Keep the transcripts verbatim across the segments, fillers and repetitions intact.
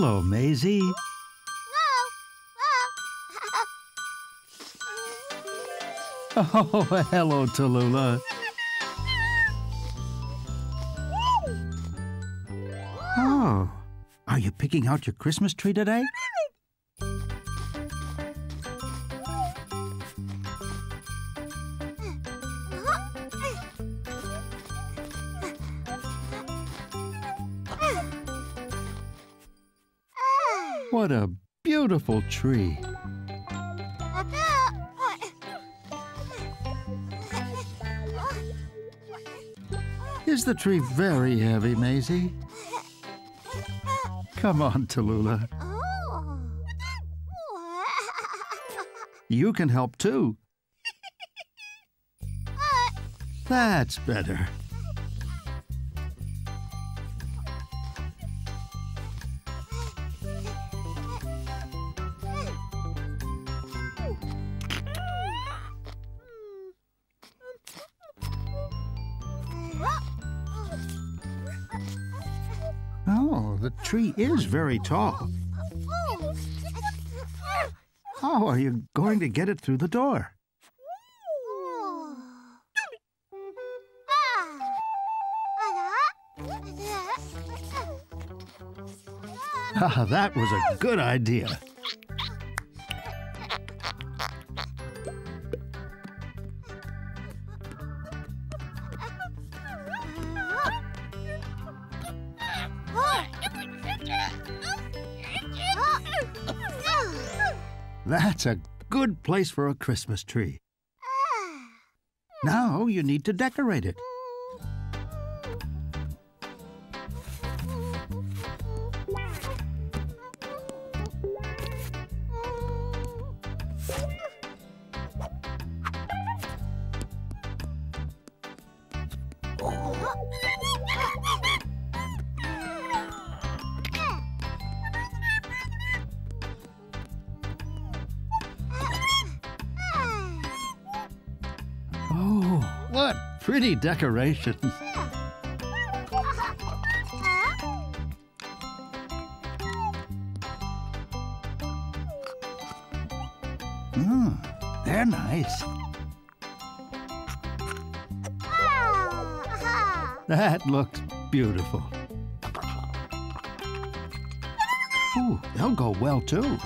Hello, Maisie. Whoa! Whoa! Oh, hello, Tallulah. Oh, are you picking out your Christmas tree today? What a beautiful tree. Is the tree very heavy, Maisie? Come on, Tallulah. Oh. You can help too. That's better. Oh, the tree is very tall. How are you going to get it through the door? Ah, that was a good idea. That's a good place for a Christmas tree. Now you need to decorate it. What pretty decorations. Mm, they're nice. That looks beautiful. Ooh, they'll go well too.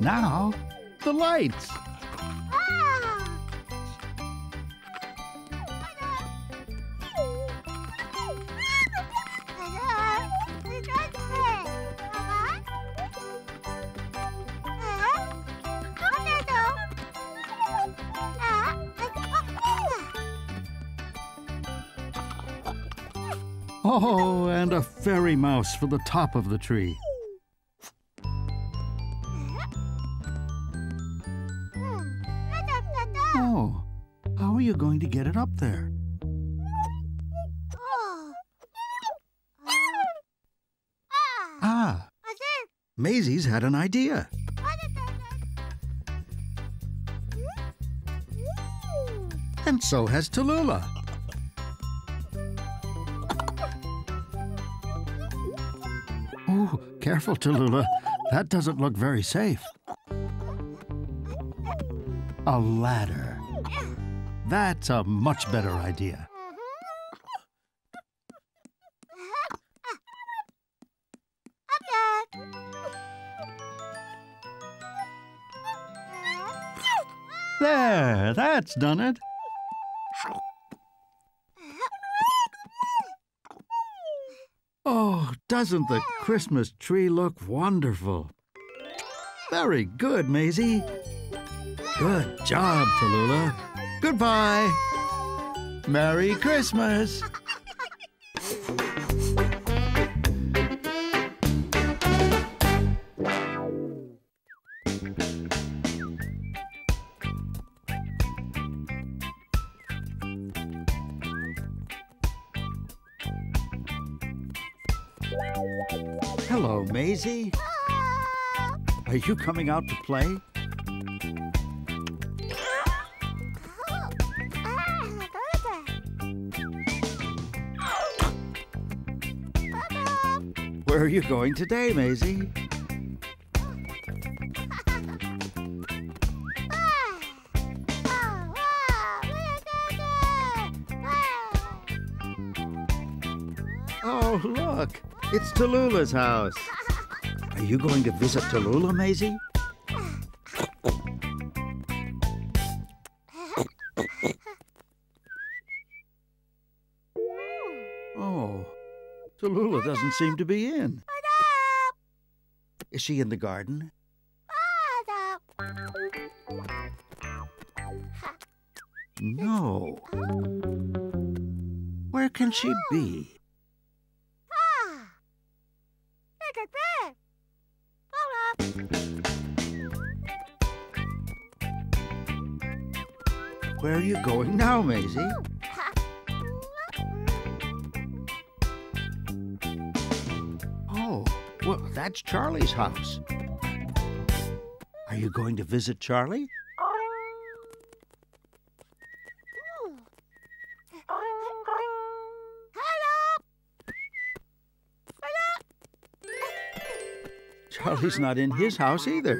Now, the lights. Oh, and a fairy mouse for the top of the tree. Oh, how are you going to get it up there? Ah, Maisie's had an idea. And so has Tallulah. Oh, careful, Tallulah. That doesn't look very safe. A ladder. That's a much better idea. There, that's done it. Oh, doesn't the Christmas tree look wonderful? Very good, Maisie. Good job, Tallulah. Goodbye. Merry Christmas. Hello, Maisie. Oh. Are you coming out to play? Where are you going today, Maisie? Oh, look, it's Tallulah's house. Are you going to visit Tallulah, Maisie? Oh, Tallulah doesn't seem to be in. Is she in the garden? No. Where can she be? Where are you going now, Maisie? Oh, well, that's Charlie's house. Are you going to visit Charlie? Charlie's not in his house either.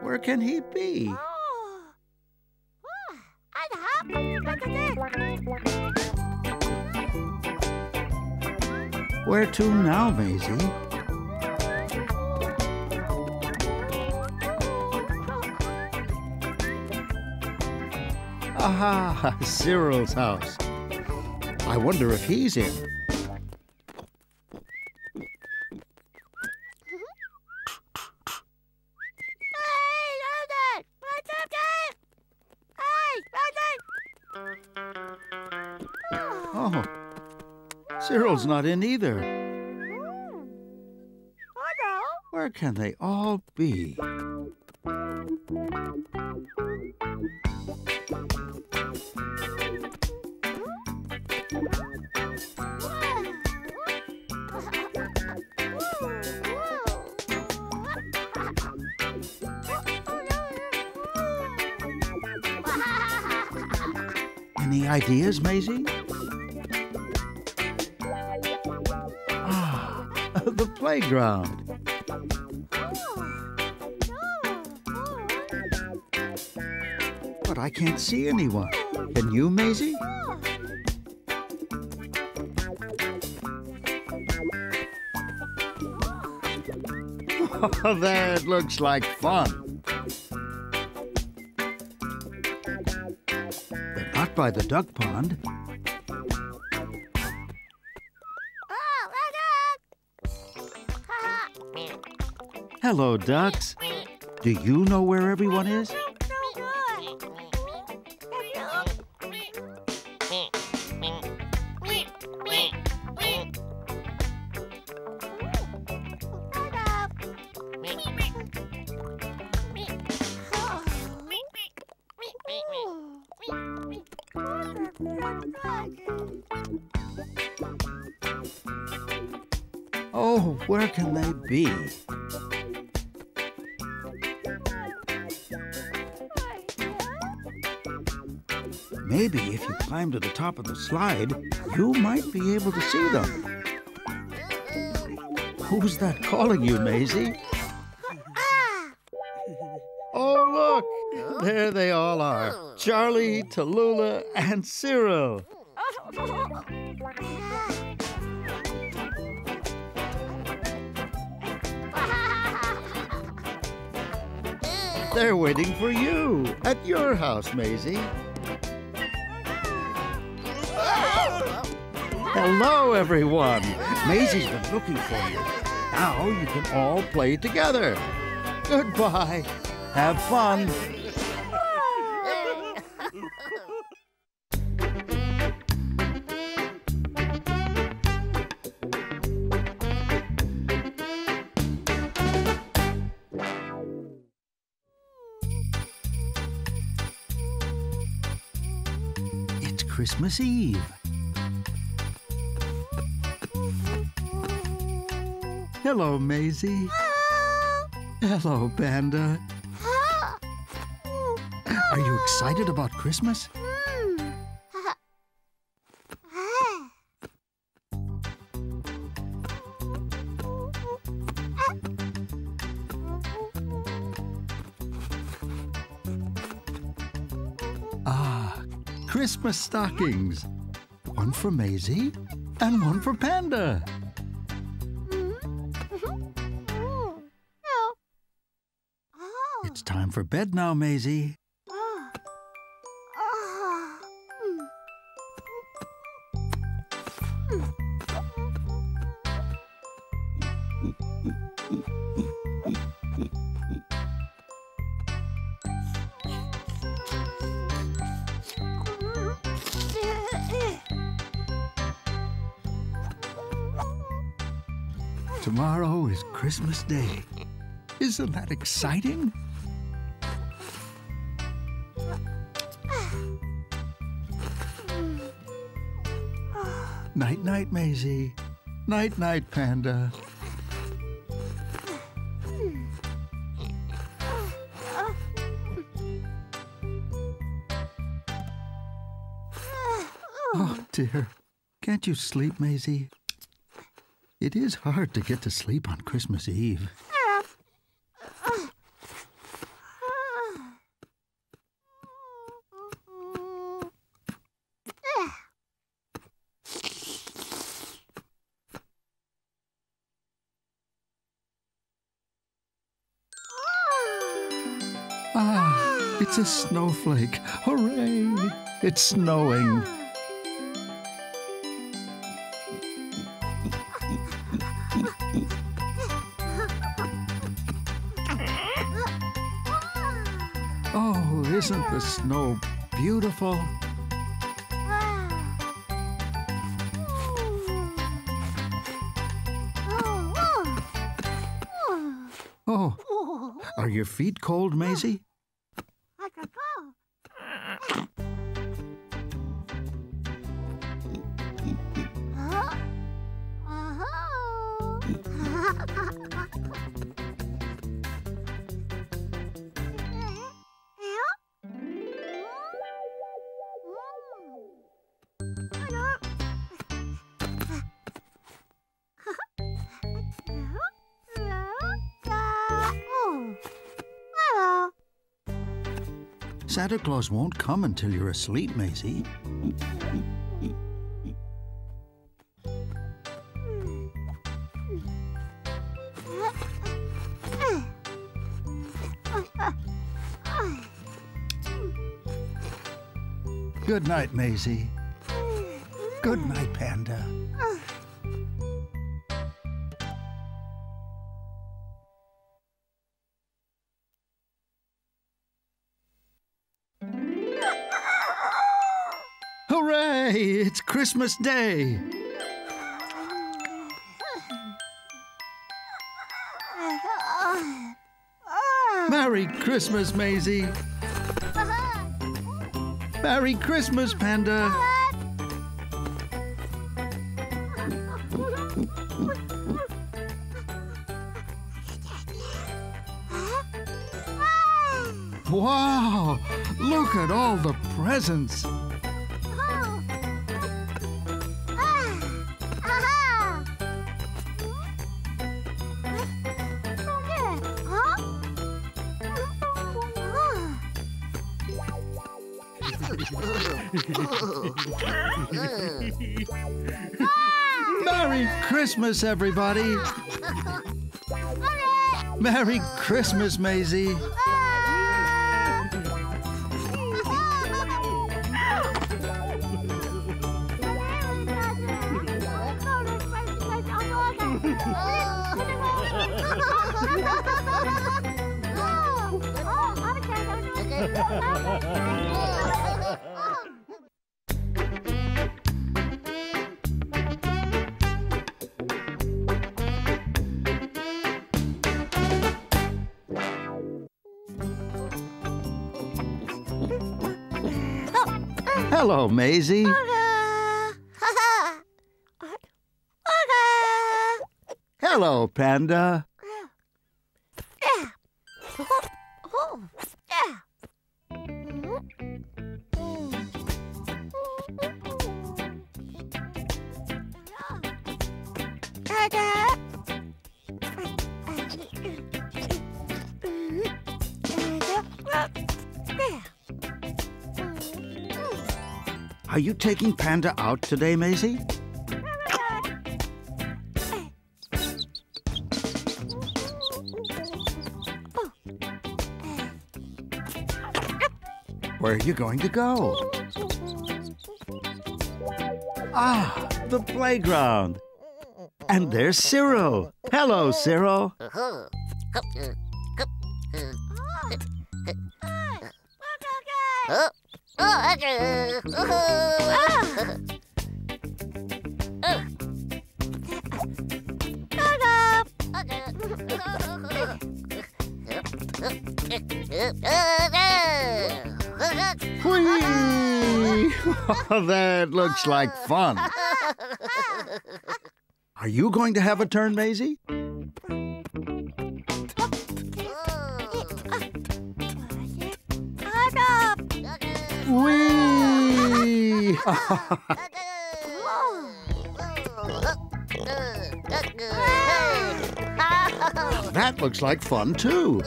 Where can he be? Where to now, Maisie? Ah, Cyril's house. I wonder if he's in. Oh, Cyril's not in either. Where can they all be? Any ideas, Maisie? The playground. But I can't see anyone. Can you, Maisie? Oh, that looks like fun. But not by the duck pond. Hello, ducks. Do you know where everyone is? Oh, where can they be? Maybe if you climb to the top of the slide, you might be able to see them. Who's that calling you, Maisie? Oh, look! There they all are. Charlie, Tallulah, and Cyril. They're waiting for you at your house, Maisie. Hello, everyone. Maisie's been looking for you. Now you can all play together. Goodbye. Have fun. It's Christmas Eve. Hello, Maisie. Hello. Hello, Panda. Are you excited about Christmas? Mm. Ah, Christmas stockings. One for Maisie and one for Panda. It's time for bed now, Maisie. Tomorrow is Christmas Day. Isn't that exciting? Night-night, Maisie. Night-night, Panda. Oh, dear. Can't you sleep, Maisie? It is hard to get to sleep on Christmas Eve. Ah, it's a snowflake. Hooray! It's snowing. Oh, isn't the snow beautiful? Oh, are your feet cold, Maisie? Santa Claus won't come until you're asleep, Maisie. Good night, Maisie. Good night, Panda. Hooray! It's Christmas Day! Merry Christmas, Maisie! Merry Christmas, Panda! Wow! Look at all the presents! Merry Christmas, everybody! Merry Christmas, Maisie! Hello, Maisie. Hello, Hello, Panda. Are you taking Panda out today, Maisie? Where are you going to go? Ah, the playground. And there's Cyril. Hello, Cyril. Whee! That looks like fun. Are you going to have a turn, Maisie? Whee! That looks like fun, too.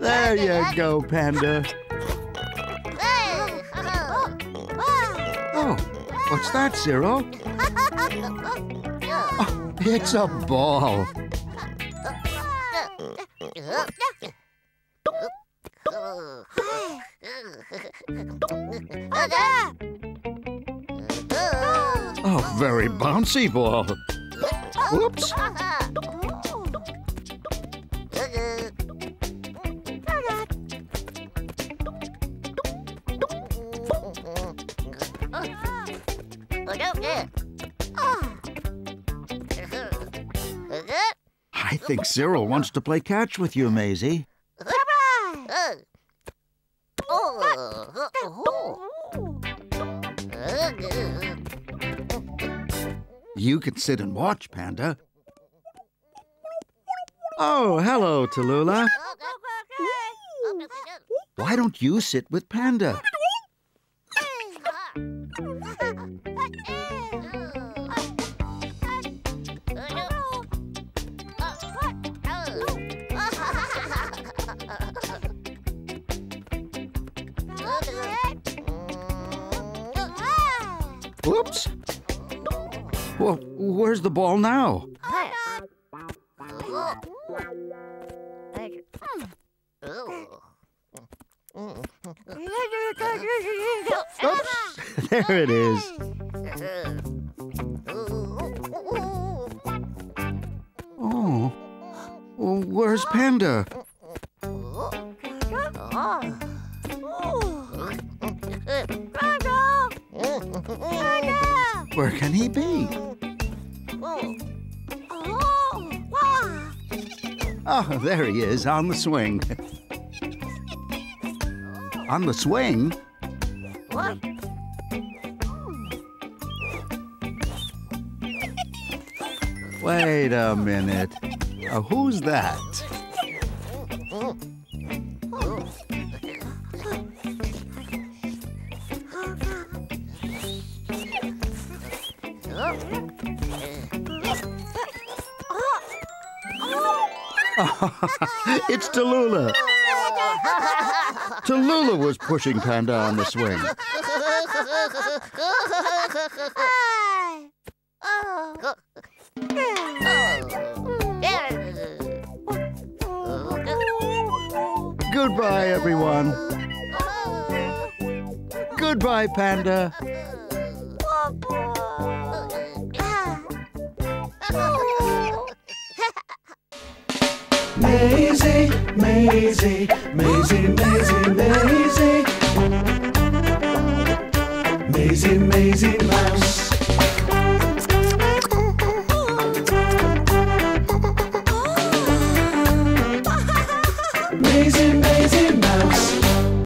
There you go, Panda. Oh, what's that, Cyril? Oh, it's a ball. Oh, very bouncy ball. Whoops. I think Cyril wants to play catch with you, Maisie. You can sit and watch, Panda. Oh, hello, Tallulah. Why don't you sit with Panda? Whoops. Well, where's the ball now? Oops. There it is. Oh, well, where's Panda? Where can he be? Oh, there he is, on the swing. On the swing? What? Wait a minute. Uh, who's that? It's Tallulah. Tallulah was pushing Panda on the swing. Goodbye, everyone. Goodbye, Panda. Maisie, Maisie, Maisie, Maisie, Maisie, Maisie, Maisie Mouse.